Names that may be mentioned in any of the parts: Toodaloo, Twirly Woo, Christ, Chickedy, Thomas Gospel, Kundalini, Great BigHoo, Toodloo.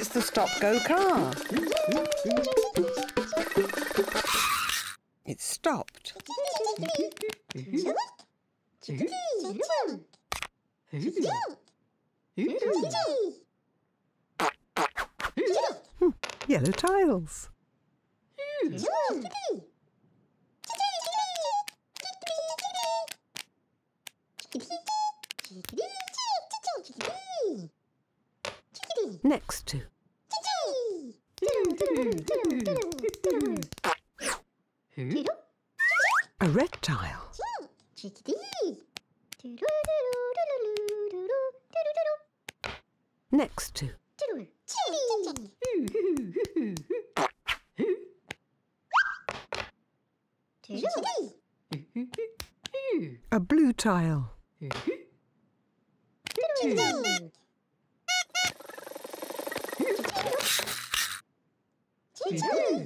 It's the stop-go car. It's stopped. Yellow tiles. Next to. A red tile. Next to. A blue tile. Yellow.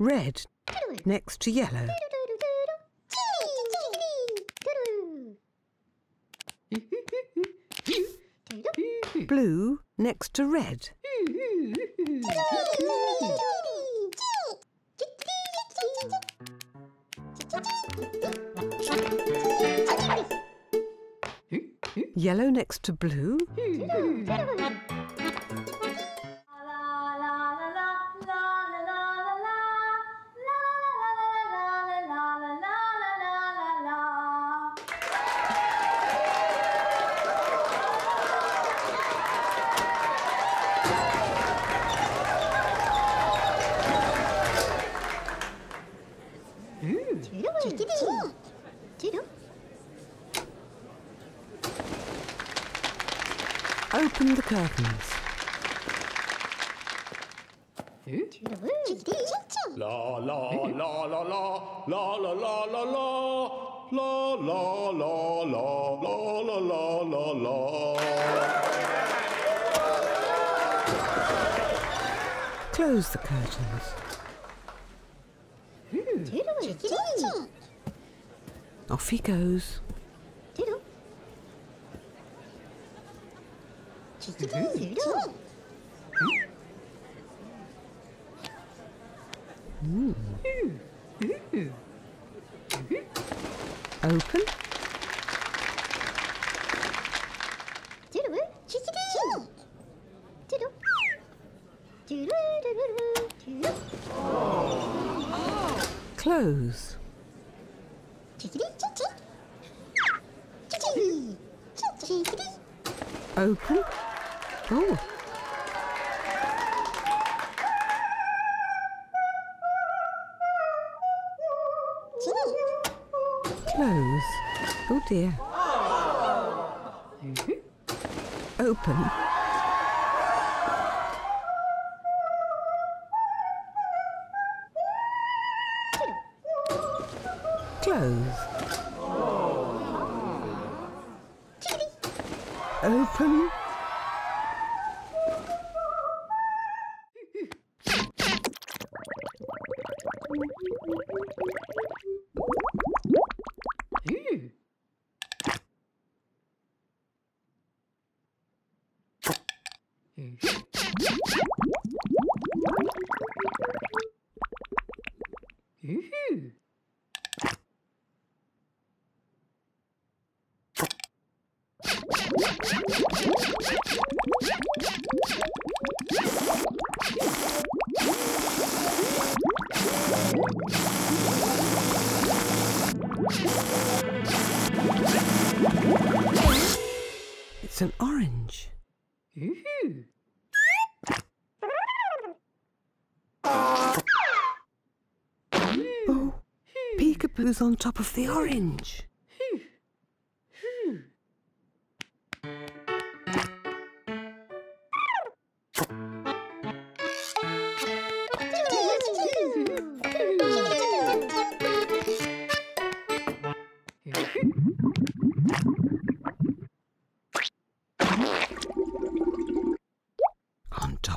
Red next to yellow. Blue next to red. Yellow next to blue. Open the curtains. La la la la la la la la la la la la la la la la la. Close the curtains. Off he goes. Open. Close. Open. Oh. Close. Oh dear. Open. Close. Open. It's an orange. Oh, peekaboo's on top of the orange.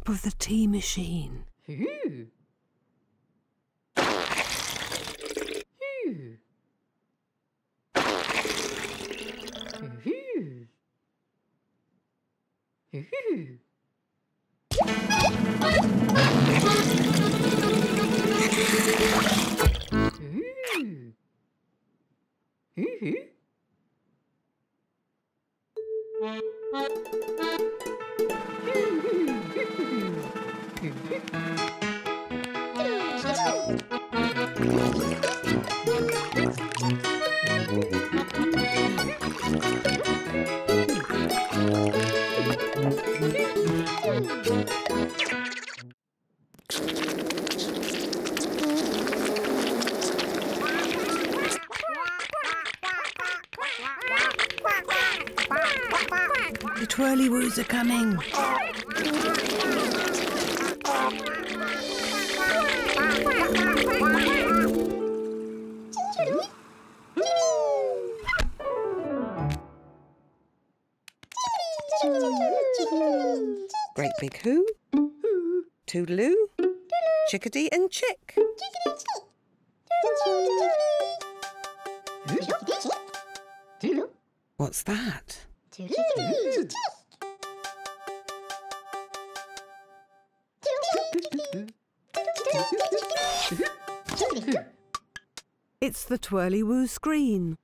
top of the tea machine. Ooh. Ooh. Ooh. Ooh. The Twirly Woos are coming. Great Big Who, Toodaloo, Chickedy and Chick. What's that? It's the Twirly Woo screen.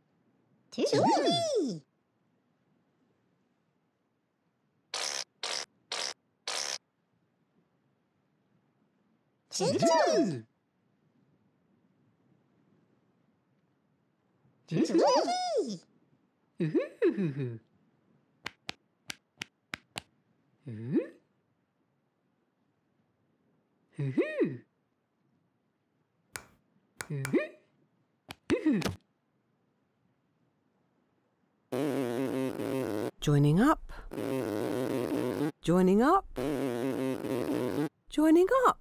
Joining up, joining up, joining up.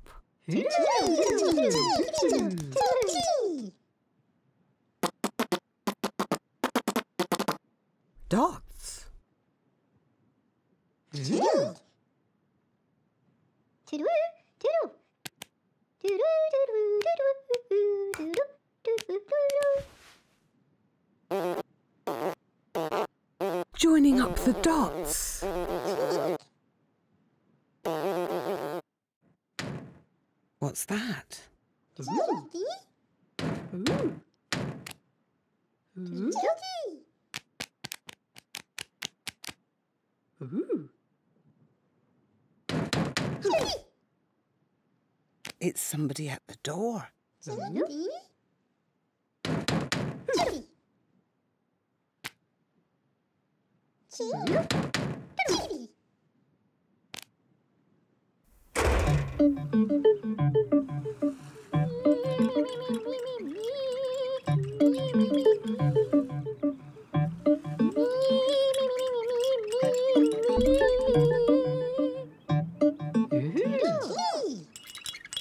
Dots. Joining up the dots. What's that? It's somebody at the door.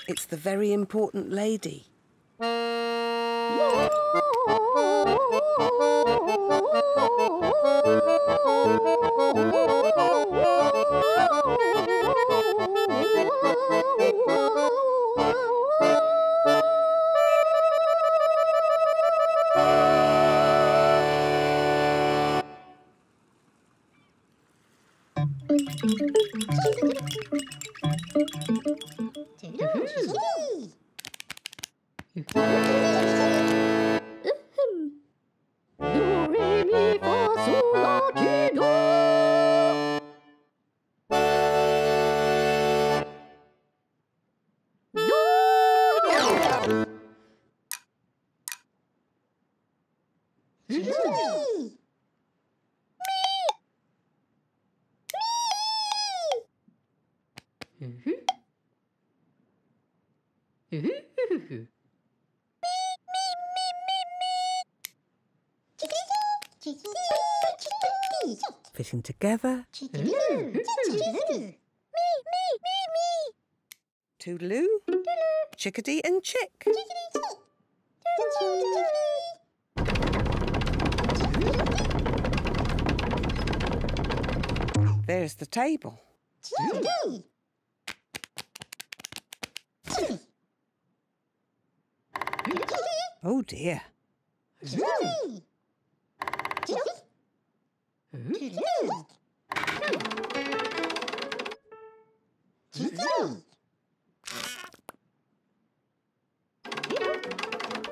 It's the very important lady. Fitting together. Toodaloo, Chickedy and Chick. There's the table. Oh dear. Toodloo. Toodloo. Toodloo. Toodloo.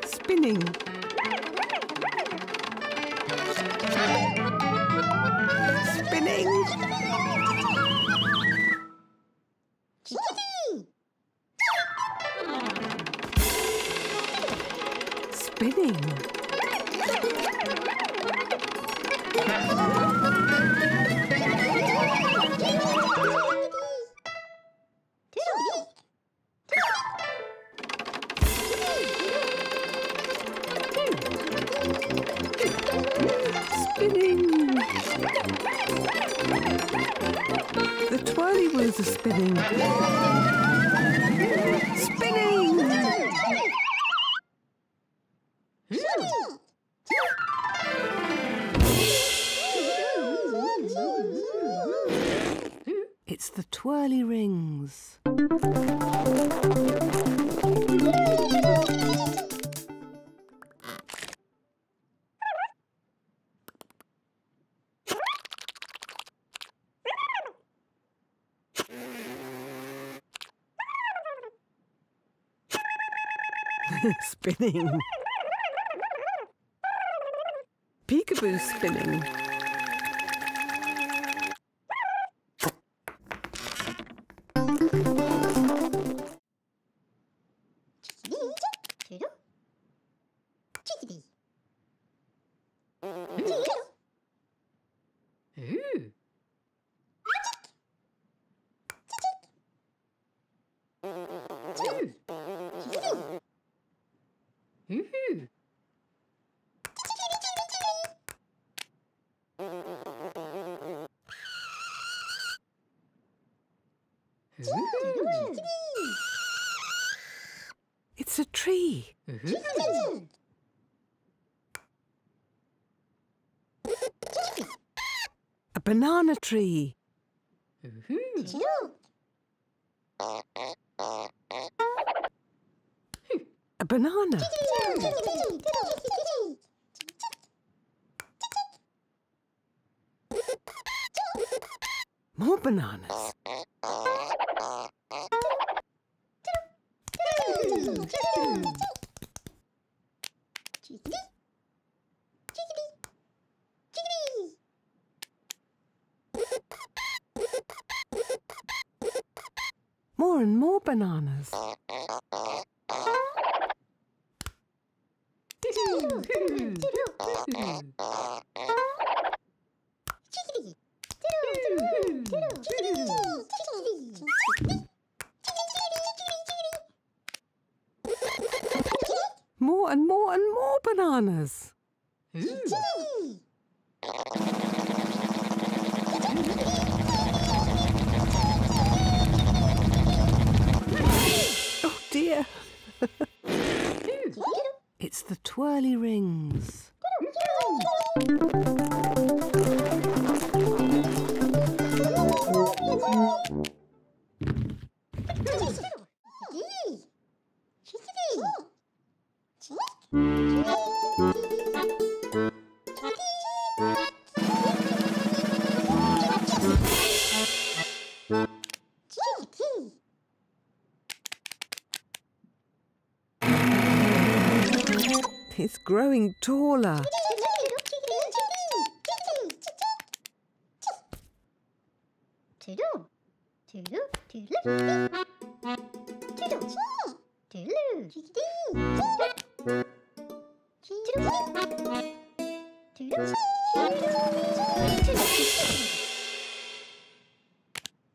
Spinning. Spinning. Spinning. The Twirly Woos are spinning. Spinning. It's the twirly rings. Spinning. Peekaboo spinning. Chickedy. Ooh. Ooh. It's a tree. Mm-hmm. A banana tree. Mm-hmm. A banana. More bananas. More and more bananas. More and more and more bananas. Oh dear. It's the twirly rings. It's growing taller. Toodloo. Toodloo. Toodloo. Toodloo.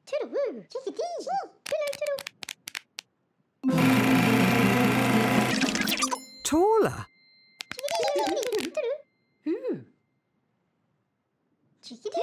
Toodloo. Toodloo. Taller. Chickedy.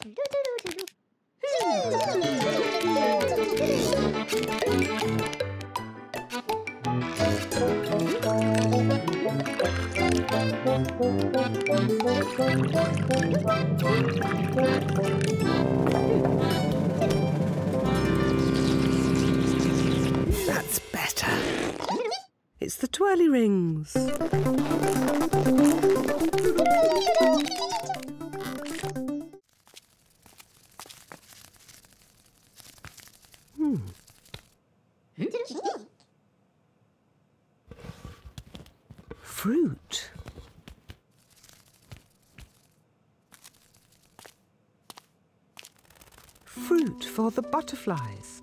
That's better. It's the twirly rings. Fruit. Fruit for the butterflies.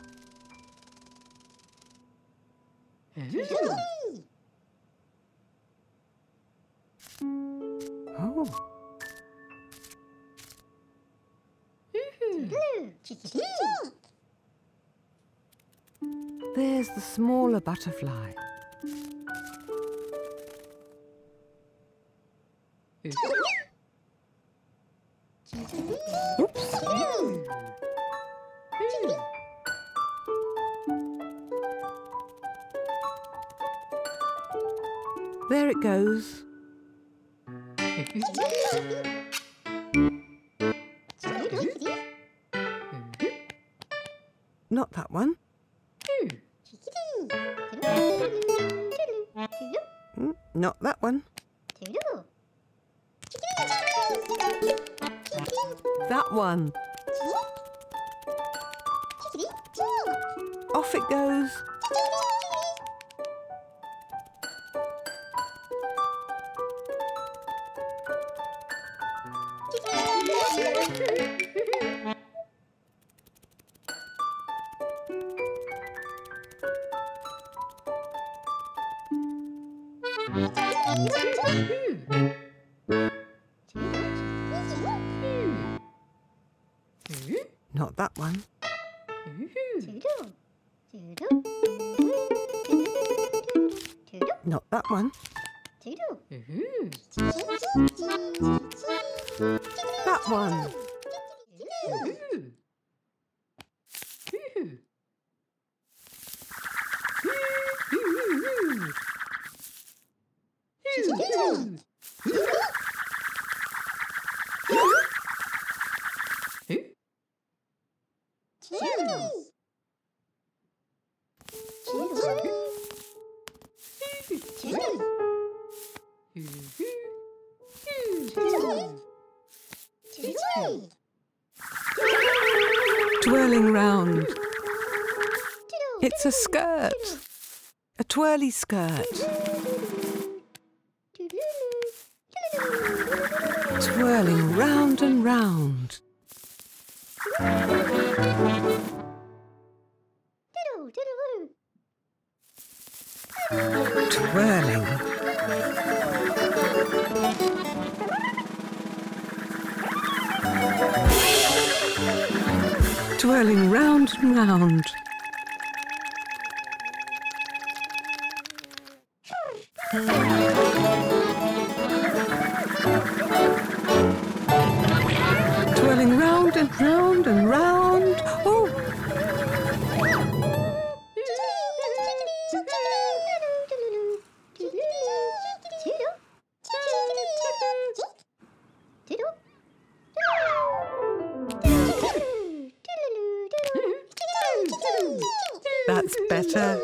Oh. There's the smaller butterfly. Oops. There it goes. Not that one. Not that one. That one. Off it goes. Not that one. Not that one. That one. Twirling round. It's a skirt. A twirly skirt. Twirling round and round. Twirling. Twirling round and round. Twirling round and round and round. Oh! That's better.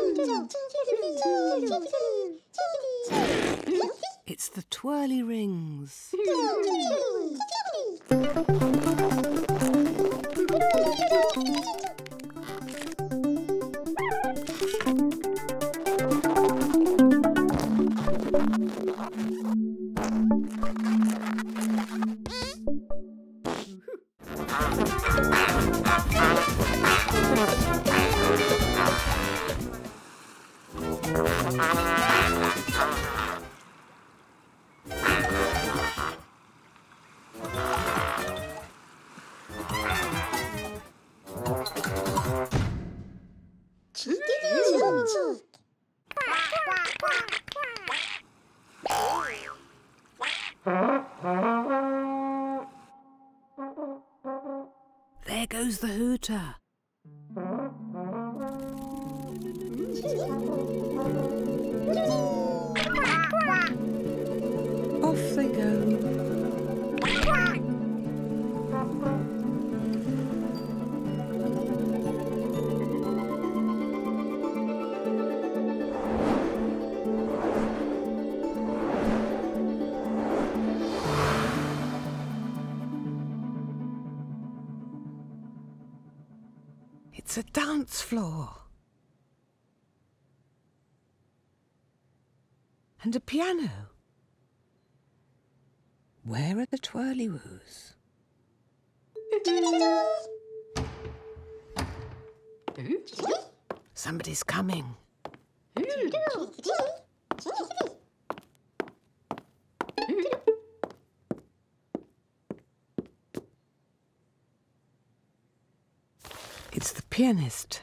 It's the twirly rings. There goes the hooter. Off they go. It's a dance floor. And a piano. Where are the Twirly Woos? Somebody's coming. It's the pianist.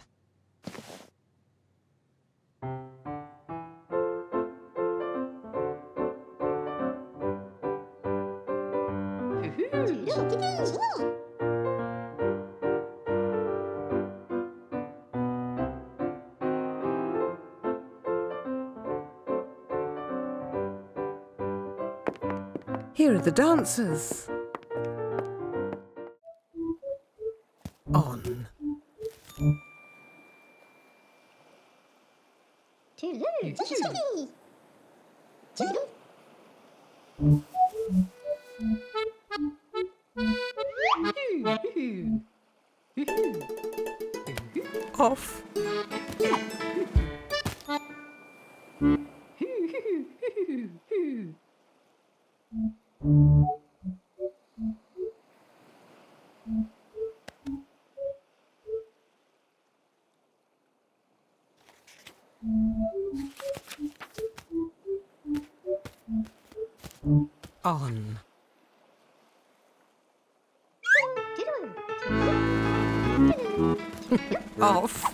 Here are the dancers. On. Off. On. Off. On. Off.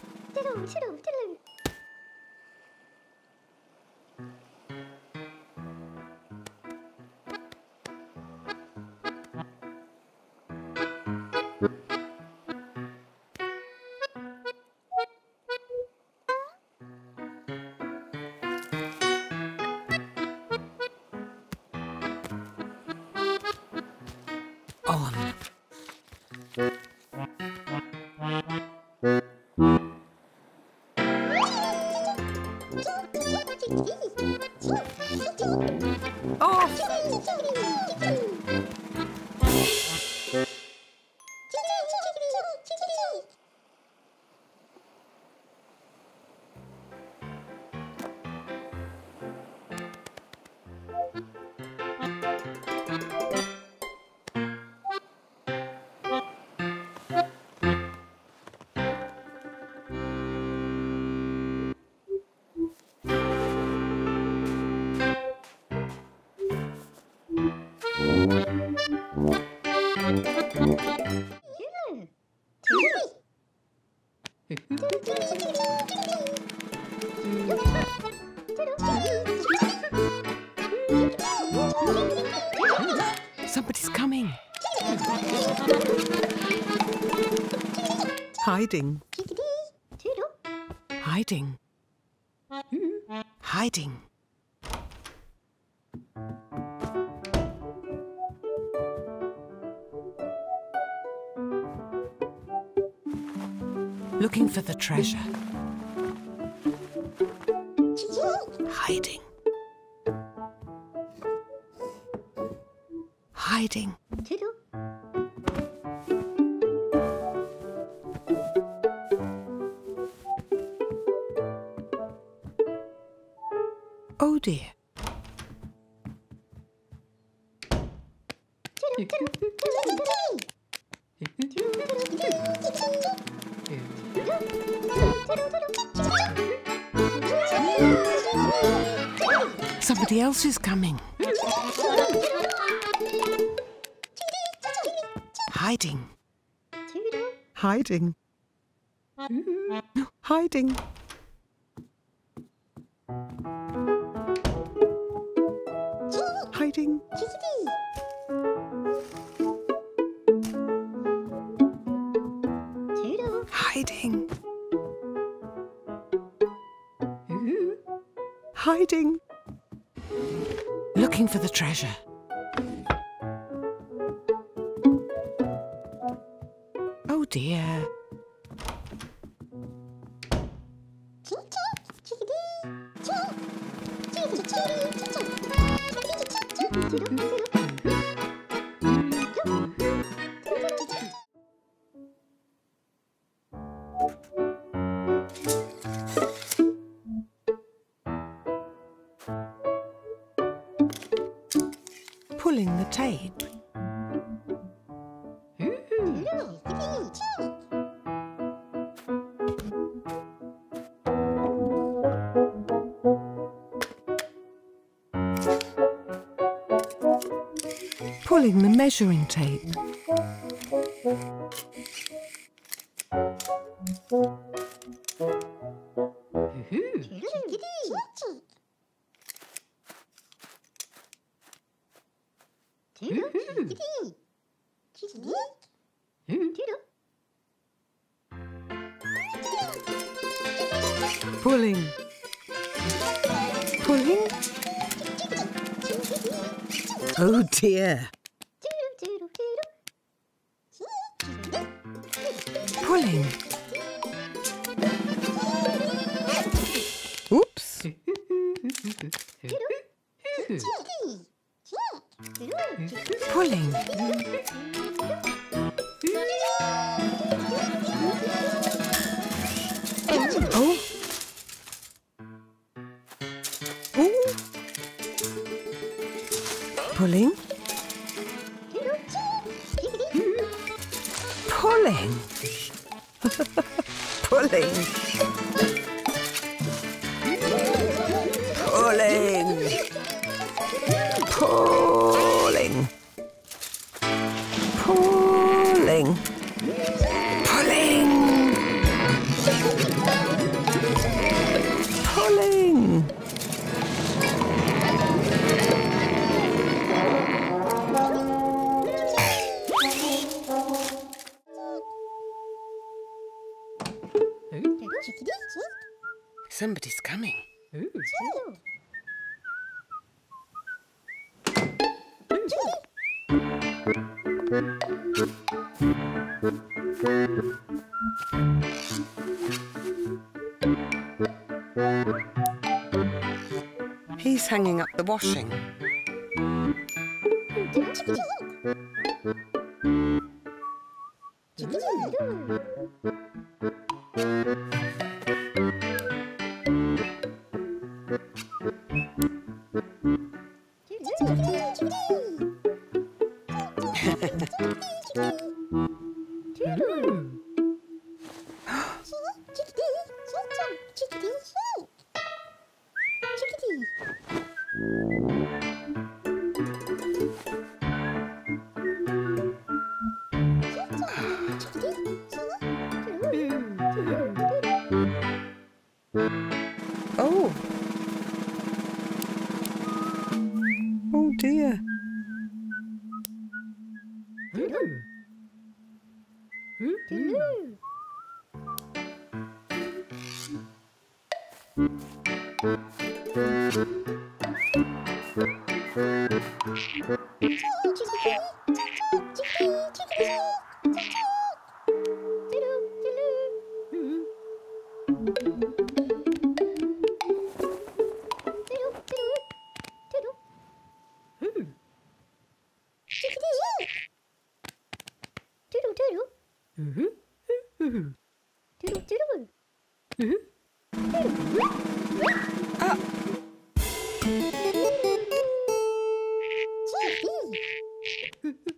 Somebody's coming. Hiding. Hiding. Hiding. Looking for the treasure. Hiding. Hiding. Oh dear. Somebody else is coming. Hiding. Hiding. Hiding. Hiding. Hiding. Ooh. Hiding. Looking for the treasure. Oh dear. Pulling the tape. Pulling the measuring tape. Pulling. Pulling. Oh dear. Pulling. Oops. Pulling. Oh. Ooh. Pulling. Pulling. Pulling. Pulling. Pulling. Pulling. Pulling. Pulling. Somebody's coming. Ooh. He's hanging up the washing. Oh. Oh dear. Toodloo. Toodloo.